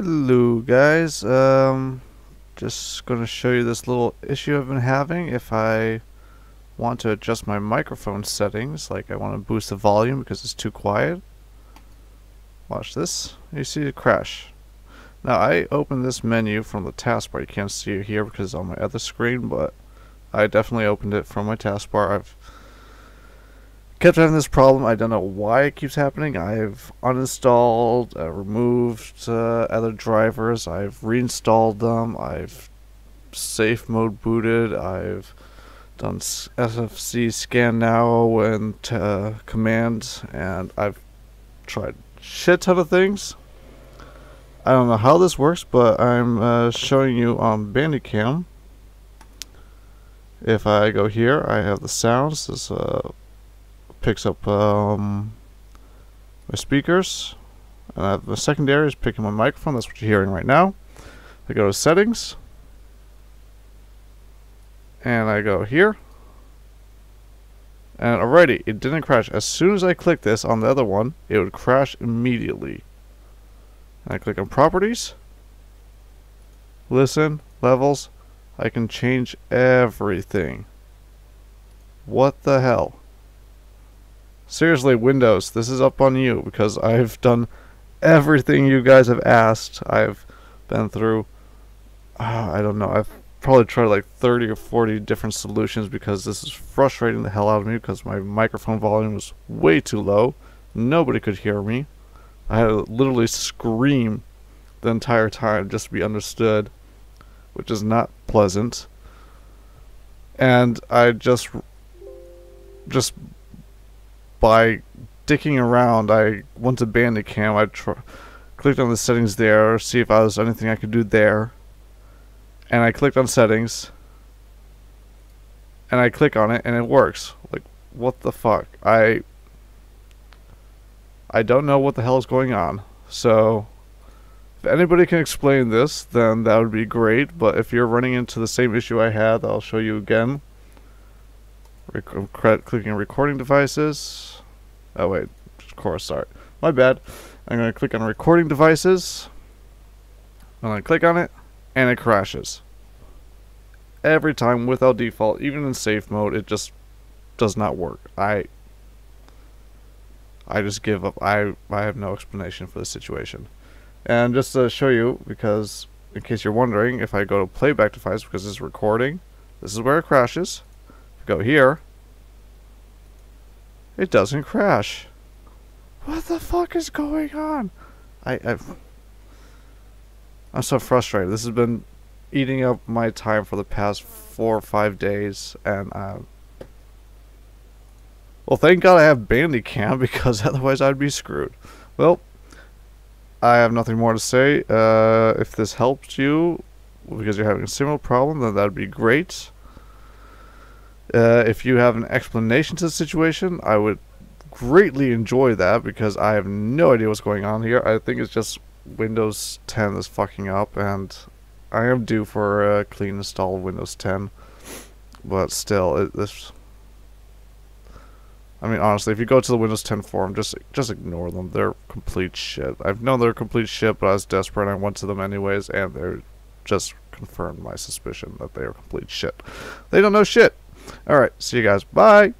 Hello guys, just going to show you this little issue I've been having. If I want to adjust my microphone settings, like I want to boost the volume because it's too quiet, watch this, you see it crash. Now I opened this menu from the taskbar. You can't see it here because it's on my other screen, but I definitely opened it from my taskbar. I've kept having this problem. I don't know why it keeps happening. I've uninstalled, removed other drivers, I've reinstalled them, I've safe mode booted, I've done SFC scan now and commands, and I've tried shit ton of things. I don't know how this works, but I'm showing you on Bandicam. If I go here, I have the sounds. This picks up my speakers, and I have the secondary is picking my microphone. That's what you're hearing right now. I go to settings, and I go here, and alrighty, it didn't crash. As soon as I click this on the other one, it would crash immediately. And I click on properties, listen, levels. I can change everything. What the hell? Seriously, Windows, this is up on you, because I've done everything you guys have asked. I've been through, I don't know, I've probably tried like 30 or 40 different solutions, because this is frustrating the hell out of me, because my microphone volume was way too low. Nobody could hear me. I had to literally scream the entire time just to be understood, which is not pleasant. And I just by dicking around, I went to Bandicam. I clicked on the settings there, see if I was anything I could do there, and I clicked on settings, and I click on it, and it works. Like, what the fuck? I don't know what the hell is going on. So if anybody can explain this, then that would be great. But if you're running into the same issue I had, I'll show you again. Clicking recording devices. Oh wait, of course, sorry, my bad. I'm going to click on recording devices, and I click on it, and it crashes every time without default. Even in safe mode, it just does not work. I just give up. I have no explanation for this situation. And just to show you, because in case you're wondering, if I go to playback device, because this is recording, this is where it crashes. Go here, it doesn't crash. What the fuck is going on? I'm so frustrated. This has been eating up my time for the past 4 or 5 days, and well, thank God I have Bandicam, because otherwise I'd be screwed. Well, I have nothing more to say. If this helped you because you're having a similar problem, then that'd be great. If you have an explanation to the situation, I would greatly enjoy that, because I have no idea what's going on here. I think it's just Windows 10 is fucking up, and I am due for a clean install of Windows 10. But still, I mean, honestly, if you go to the Windows 10 forum, just ignore them. They're complete shit. I've known they're complete shit, but I was desperate and I went to them anyways, and they just confirmed my suspicion that they are complete shit. They don't know shit. Alright, see you guys. Bye!